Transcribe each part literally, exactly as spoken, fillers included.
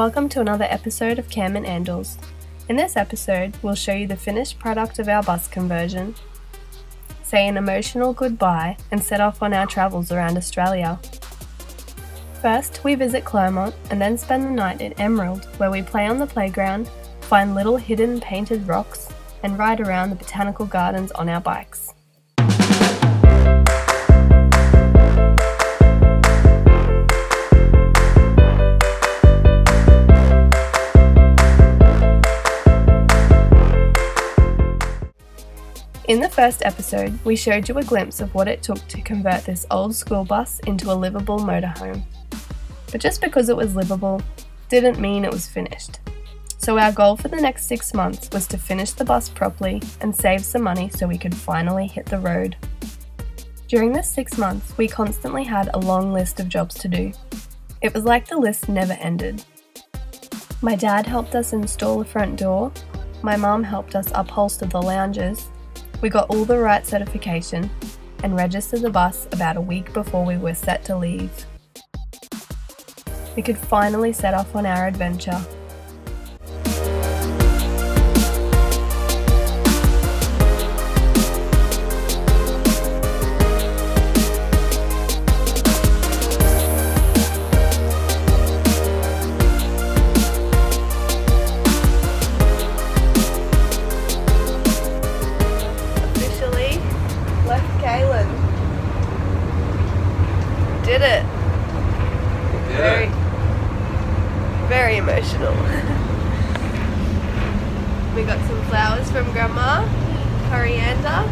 Welcome to another episode of Cam and Andals. In this episode, we'll show you the finished product of our bus conversion, say an emotional goodbye, and set off on our travels around Australia. First, we visit Clermont and then spend the night at Emerald, where we play on the playground, find little hidden painted rocks, and ride around the Botanical Gardens on our bikes. In the first episode, we showed you a glimpse of what it took to convert this old school bus into a livable motorhome. But just because it was livable didn't mean it was finished. So our goal for the next six months was to finish the bus properly and save some money so we could finally hit the road. During this six months, we constantly had a long list of jobs to do. It was like the list never ended. My dad helped us install the front door, my mum helped us upholster the lounges, we got all the right certification and registered the bus about a week before we were set to leave. We could finally set off on our adventure. Did it. Very, very emotional. We got some flowers from Grandma, coriander.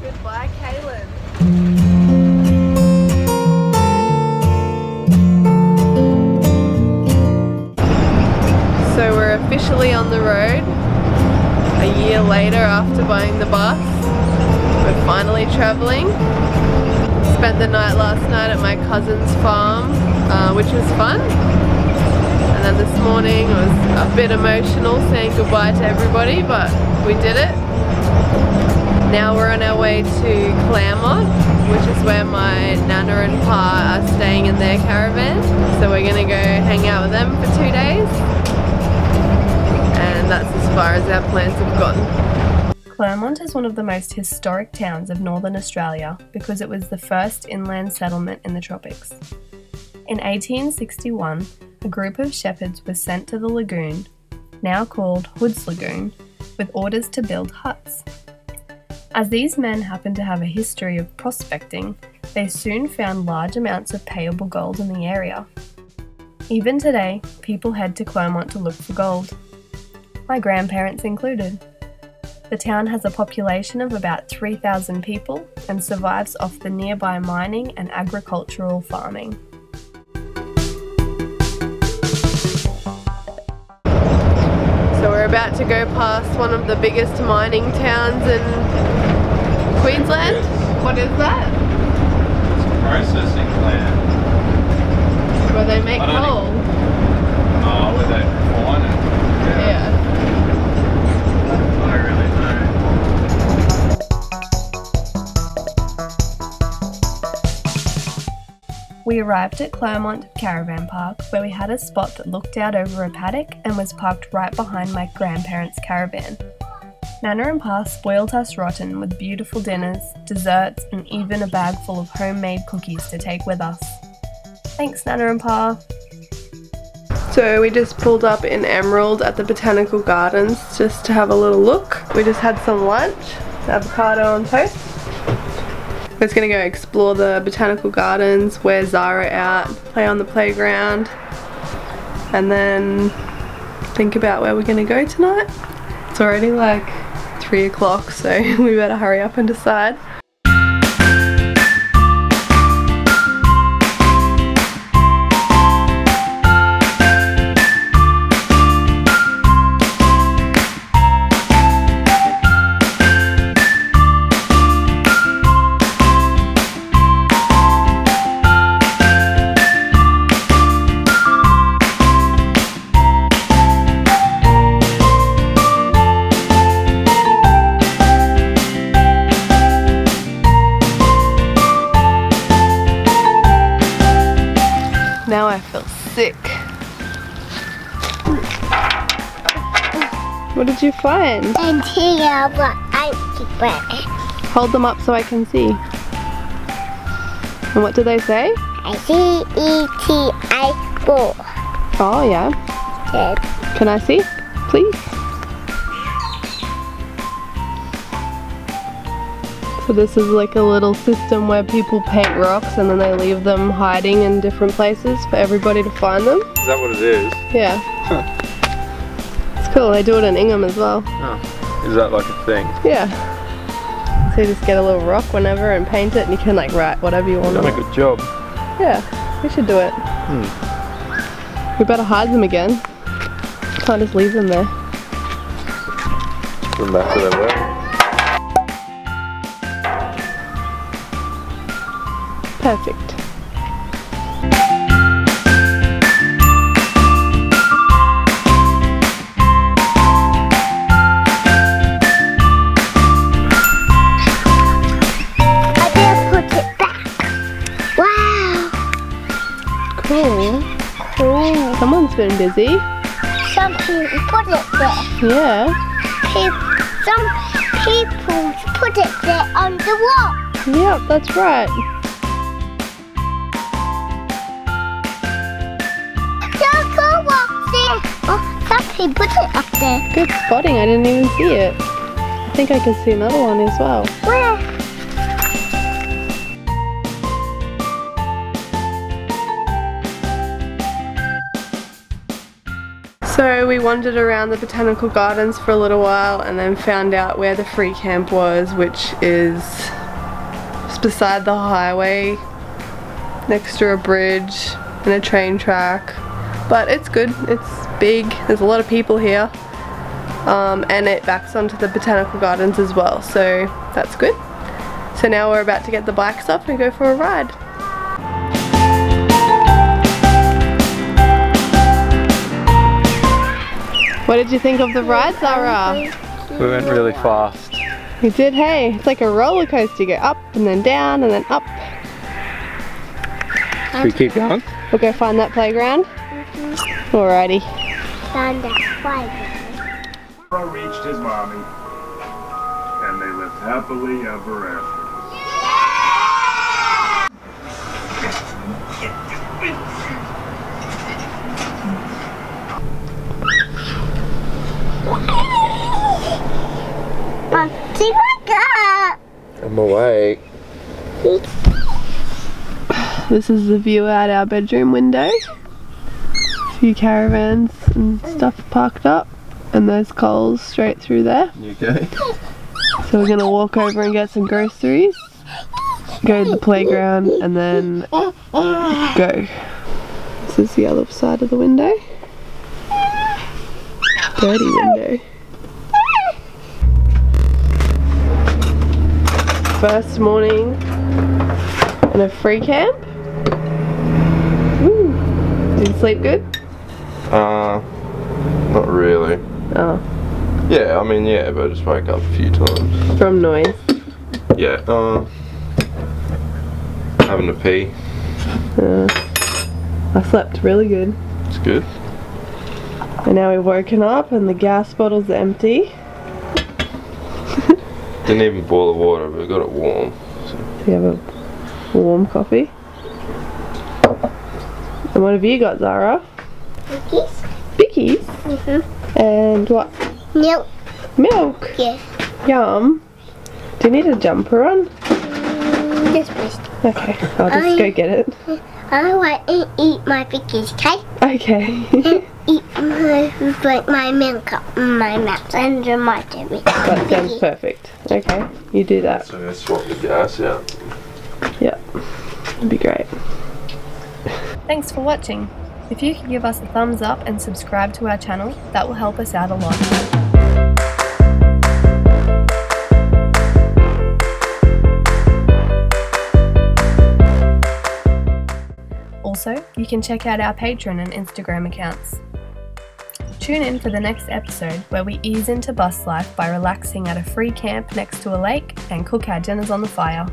Goodbye, Kaylin. So we're officially on the road a year later after buying the bus. We're finally travelling. Spent the night last night at my cousin's farm, uh, which was fun. And then this morning it was a bit emotional saying goodbye to everybody, but we did it. Now we're on our way to Clermont, which is where my Nana and Pa are staying in their caravan. So we're gonna go hang out with them for two days. And that's as far as our plans have gotten. Clermont is one of the most historic towns of northern Australia because it was the first inland settlement in the tropics. In eighteen sixty-one, a group of shepherds was sent to the lagoon, now called Hood's Lagoon, with orders to build huts. As these men happened to have a history of prospecting, they soon found large amounts of payable gold in the area. Even today, people head to Clermont to look for gold, my grandparents included. The town has a population of about three thousand people and survives off the nearby mining and agricultural farming. So we're about to go past one of the biggest mining towns in Queensland. What is that? It's a processing plant. Where they make coal. Oh, where they refine it. Yeah. yeah. We arrived at Clermont Caravan Park, where we had a spot that looked out over a paddock and was parked right behind my grandparents' caravan. Nana and Pa spoilt us rotten with beautiful dinners, desserts, and even a bag full of homemade cookies to take with us. Thanks, Nana and Pa! So we just pulled up in Emerald at the Botanical Gardens just to have a little look. We just had some lunch, avocado on toast. We're just gonna go explore the Botanical Gardens, wear Zara out, play on the playground, and then think about where we're gonna go tonight. It's already like three o'clock, so we better hurry up and decide. Now I feel sick. What did you find? And here, but I hold them up so I can see. And what do they say? I see E T I O. Oh yeah. Yes. Can I see, please? So this is like a little system where people paint rocks and then they leave them hiding in different places for everybody to find them. Is that what it is? Yeah. Huh. It's cool, they do it in Ingham as well. Oh. Is that like a thing? Yeah. So you just get a little rock whenever and paint it and you can like write whatever you want on it. Done a good job. Yeah, we should do it. Hmm. We better hide them again. Can't just leave them there. Doesn't matter their work. Perfect. I better put it back. Wow. Cool. Cool. Someone's been busy. Some people put it there. Yeah. People, some people put it there on the wall. Yep, that's right. He put it up there. Good spotting, I didn't even see it. I think I can see another one as well. Where? So we wandered around the Botanical Gardens for a little while and then found out where the free camp was, which is just beside the highway, next to a bridge and a train track. But it's good, it's big, there's a lot of people here, um, and it backs onto the Botanical Gardens as well, so that's good. So now we're about to get the bikes up and go for a ride. What did you think of the ride, Zara? We went really fast. We did, hey, it's like a roller coaster, you go up and then down and then up. Should we keep going? We'll go find that playground. Alrighty. Found that playground. Reached his mommy, and they lived happily ever after. Bumpy, wake up! I'm awake. This is the view out our bedroom window. Few caravans and stuff parked up, and there's Coles straight through there. You go. So we're gonna walk over and get some groceries, go to the playground, and then go. This is the other side of the window. Dirty window. First morning in a free camp. Woo. Did you sleep good? Uh, not really. Oh. Yeah, I mean, yeah, but I just woke up a few times. From noise? Yeah, uh, having to pee. Uh, I slept really good. It's good. And now we've woken up and the gas bottle's empty. Didn't even boil the water, but we got it warm. So. Do you have a warm coffee? And what have you got, Zara? Bickies. Bickies? Mm-hmm. And what? Milk. Milk? Yes. Yum. Do you need a jumper on? Mm, yes, please. Okay, I'll just I, go get it. I want to eat my bickies, okay? Okay. And eat my, like, my milk up my mouth and my tummy. That sounds perfect. Okay, you do that. So I'm going to swap the gas out. Yep, that'd be great. Thanks for watching. If you could give us a thumbs up and subscribe to our channel, that will help us out a lot. Also, you can check out our Patreon and Instagram accounts. Tune in for the next episode where we ease into bus life by relaxing at a free camp next to a lake and cook our dinners on the fire.